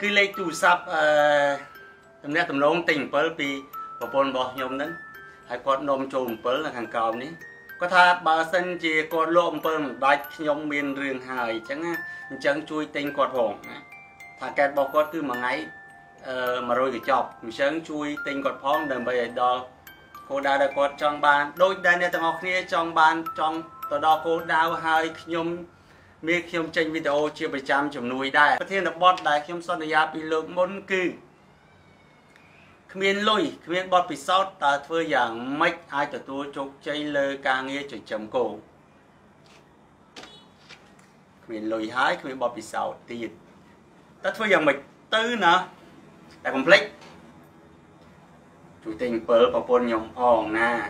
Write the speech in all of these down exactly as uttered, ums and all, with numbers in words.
cứ lấy tủ sập tầm này tầm lông tỉnh bớt vì bỏ bồn bỏ nhom nấn hay còn nôm trồn bớt là hàng cào ní có tha bà sân chì còn lộm bớt bạch nhom miền rừng hải chẳng chẳng chui tinh quạt hỏng thằng kẹt bỏ quạt cứ mà ngay mà rồi cái chọc mình chẳng chui tinh quạt phong đầm bây đó cô đã được quạt trong bàn đôi đây này tầm học kia trong bàn trong tờ đó cô đào hai nhom miếng nhom trên video chia bảy trăm chấm núi đây có thể là bót đại nhom son này bị lượng môn cừ khuyên lôi khuyên bót bị sót ta thưa rằng mấy ai từ tôi chụp chơi lơ ca nghe chuyện chấm cổ khuyên lôi hái khuyên bót bị sót tiền ta thưa rằng mình tư nữa là complex chủ tình bớ và bồn nhom ỏng nè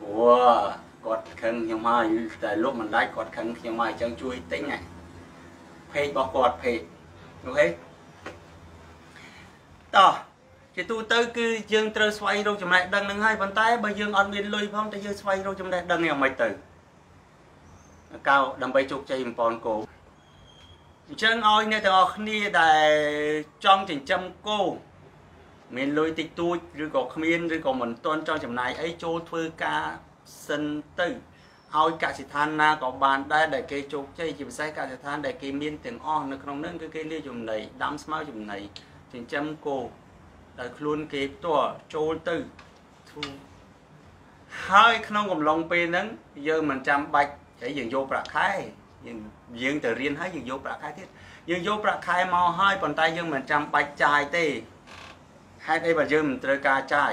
của cọt khăn nhom mai tại lúc mình lái cọt khăn nhom mai chẳng chui tính này phê bọc cọt phê ok đó thì tôi tới cứ dương trơ xoay đâu chấm lại đằng đằng hai bàn tay bây dương ăn miên lôi phong tay dương xoay đâu chấm lại đằng nghèo mày tử cao đầm bay chụp chạy bòn cổ chân oi này thì học ni đại trong trình trăm cô miền lôi tịch tôi rồi có miền rồi có mình tôn trong chấm này ấy cho thưa ca sân tư ao cả sĩ than na có bàn đây để cây chụp chơi chìm say cả sĩ than để cây miên tiếng on nó không nên cái cây lia chùm này đám smart chùm này trình trăm côแต่คลุนเก็บตัวโจลตื่นให้ขนมกับลงไปนั้นเยอะเหมือนจำใบไอ้ยังโยประคายยังยังแต่เรียนให้ยังโยประคายที่ยังโยประคายมาให้ปนไตยังเหมือนจำใบจ่ายเต้ให้ไอ้แบบยังมันตระกาจ่าย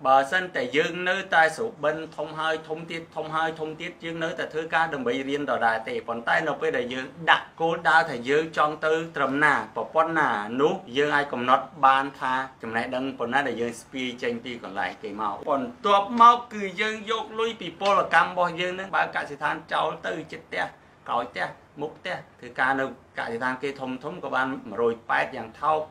bờ sân tại dương nơi tai sụp bên thông hơi thông tiết thông hơi thông tiết dương nơi tại thưa ca đừng bị riêng đòi đại tệ còn tay nó bây giờ dương đặt cô đa thầy dương trong tư trầm nà bỏ con nà nú dương ai còn nót ban tha chấm này đăng còn nãy là dương spi tranh pi còn lại kỳ màu còn tuột máu cứ dương dốc lui bị po là cam bò dương nữa ba ca sẽ than cháu tư chết te cõi te mục thế thì cả được cả thời gian kia thông thống của bạn mà rồi phải dạng thau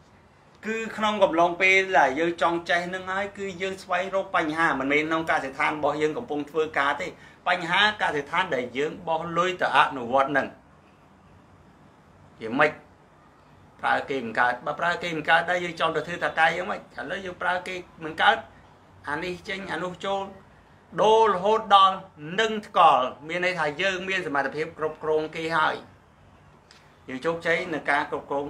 cứ không gặp lòng pe là dương trong trái nương ấy cứ dương xoay rô bánh hà mình mình nông ca sẽ than bỏ dương của bông phơ cá thế bánh hà ca sẽ than để dương bỏ lôi từ ạt nổ vọt nè thì mày pra kìm cá bà pra kìm cá đây dương trong đầu thư thật tay giống mày trả lời dương pra kìm mình cá anh đi trên anh uống chôn đô hốt đòn nâng cỏ miền này thải dương miền mà tập hiệp cột cồn kỳ hại dương chốt cháy nè cá cột cồn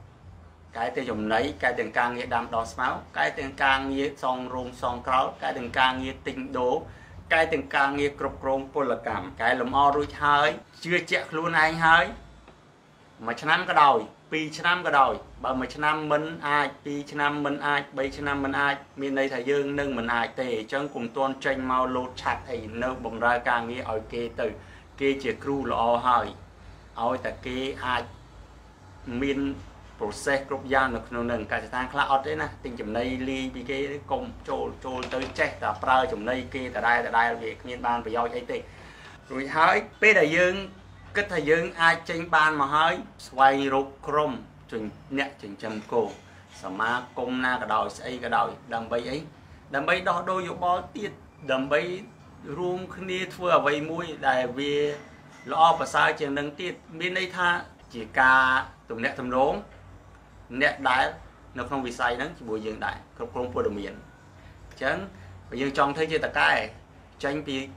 cái tiêu dùng lấy cái tiền càng nghĩa đam đo máu cái tiền càng nghĩa song rung song cáu cái tiền càng nghĩa tình đố cái tiền càng nghĩa cột cồn pol là cảm cái lồng o rui hơi chưa chẹt luôn anh hơi mà chăn năm cái đồi pi chăn năm cái đồi bà mà chăn năm mình ai pi chăn năm mình ai bảy chăn năm mình ai miền đây thái dương nâng mình ai tề chân cùng tuôn tranh mau lột chặt thì nâu bồng ra càng nghĩa ở kia từ kia chẹt cù là o hơi ở tại kia ai miền process group yang được nô nương cả thang cloud đấy nè tình chấm này li bị cái công trôi trôi tới check cả pra chấm này kia cả đây cả đây việc miền ban phải do cái gì rồi hỏi bây giờ dương kết thời dương ai trên ban mà hỏi xoay ruột chrome chừng nhẹ chừng chấm cổ sầm ma công na cả đồi xây cả đồi đầm bay ấy đầm bay đó đôi dụng bó tiệt đầm bay room kia vừa vây mũi đại về lo và sai chừng đằng tiệt bên đây tha chỉ cả tụi nét thầm rốn nét đá nó không bị sai đó chỉ bồi dưỡng đại không không phù đồng miền chấn bây giờ trong thế giới tất cả tranh bị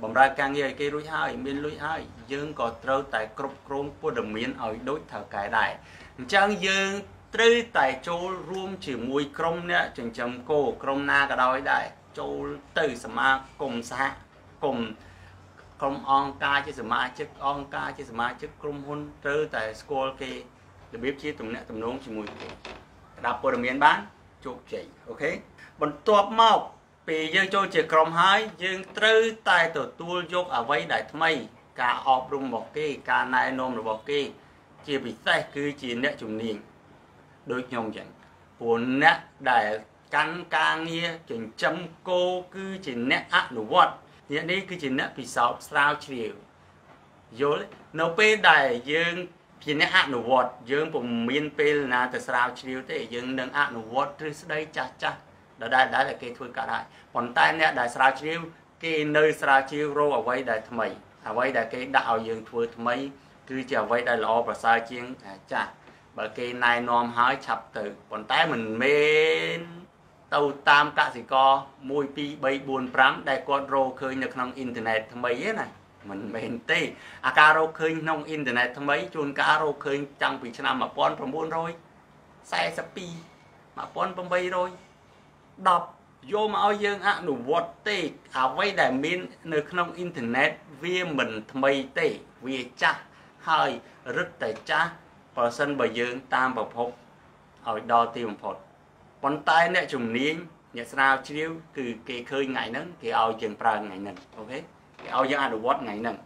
bầm ra càng ngày cái lối hai bên lối hai dương có trâu tại không không phù đồng miền ở đối thờ cái đại chấn dương trư tại châu room chỉ mùi không nè chừng chấm cô không na cả đói đại châu từ sma cùng xã cùng không on ca chứ mà chứ on ca chứ mà chứ không hôn tư tại school kia được biết chứ tụi nè tụi nón chỉ mùi đạp bộ đồng miền bán chụp chỉ ok bọn tuột màu vì dương cho chỉ cầm hai dương tư tại tổ tua dốc ở vây đại thay cả ọp rung bọc kia cả nai nôm rồi bọc kia chỉ bị sai cứ chỉ nè chủng niệm đối nhông chẳng buồn nè đại căng căng nghe chỉnh châm cô cứ chỉ nè ăn đủ vật hiện nay cứ chỉ nè bị sáu sao chịu rồi nó pe đại dương chỉ nè ăn đồ vật dương vùng miền pe là từ sao chịu thế dương đang ăn đồ vật từ đây chả chả đã đại đã là cái thôi cả đại còn tai nè đại sao chịu cái nơi sao chịu rồi ở vậy đại thay ở vậy đại cái đạo dương thôi thay cứ chỉ ở vậy đại lo và sao chiên chả bởi cái này nòm hái chập từ còn tai mình bên tàu tam cả gì co môi pi bay buồn lắm đại con rô khơi nhật nông internet thằng mấy ấy này mình bền tê à cà rô khơi nông internet thằng mấy chôn cá rô khơi chẳng bị chăn mà con phòng buôn rồi xe sắp pi mà con phòng bay rồi đọc vô mà ao dương ạ đủ vọt tê à vây đại miên nhật nông internet vì mình thằng mấy tê vì cha hơi rất tài cha và sân bởi dương tam bảo phục ở đo tiêu phục còn tay nè chủng niên nhà sao chiếu từ cái khơi ngày nắng cái ao trường pra ngày nắng ok cái ao dương ăn watt ngày nắng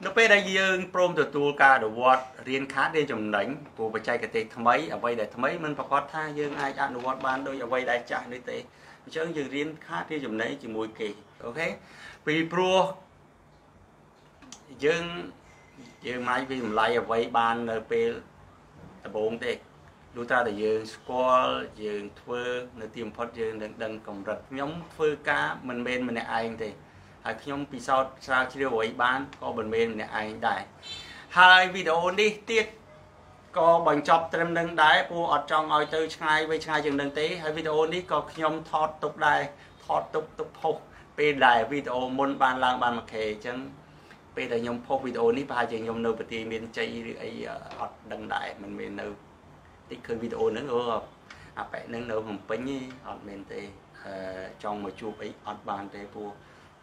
nó bây giờ dương prom từ tu ca đồ watt riêng khá đây chủng đánh của bạch trai cái tê thằng mấy ở đây để thằng mấy mình phải có tha dương ai ăn đồ watt ban đôi ở đây đại chạy đi tê chứ dương riêng khá đây chủng đấy chỉ mùi kỳ ok vì pro dương dương mai vì mình lại ở đây ban ở bên bốn tê lúc ta để dừng score dừng thưa nơi tìm phát dừng đằng đằng cổng rật nhóm phơi cá mình bên mình là ai thì hãy nhóm vì sao sao chưa ấy bán có bên bên là ai đại hai video đi tiết có bằng chọc trem đằng đáy của ở trong ngồi từ hai với hai chừng đằng tí hai video đi có nhóm thọt tục đài thọt tục tục phục bên đài video môn bàn làng bàn mặt khề chân bây giờ nhóm phô video đi và chừng nhóm nơi bật tiền bên chơi ấy ở đằng đại mình bên nơi cái video nữa không? À phải nâng nấu hầm bánh ở bên tây trong một chụp ấy ở bàn tây pua